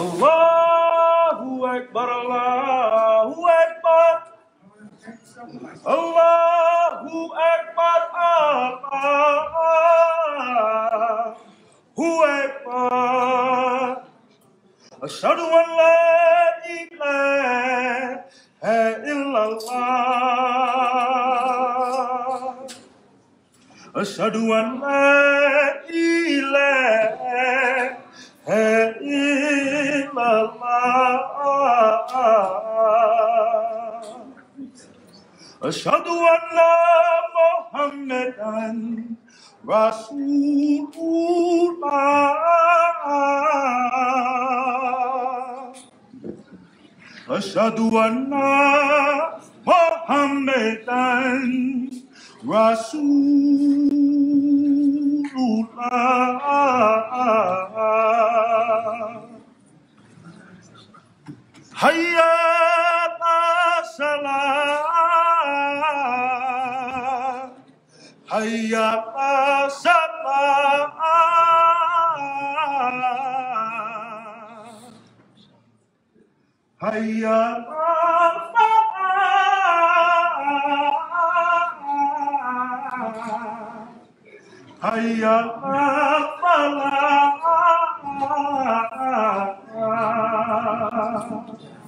Allahu Akbar, Allahu Akbar, Allahu Akbar, Allahu Akbar. Ashhadu an la ilaha illallah. Ashhadu an la ilaha Ashhadu anna Muhammadan Rasulullah. Ashhadu anna Muhammadan Rasulullah. Hayya ala salah, hayya ala salah, hayya ala salah, hayya ala salah.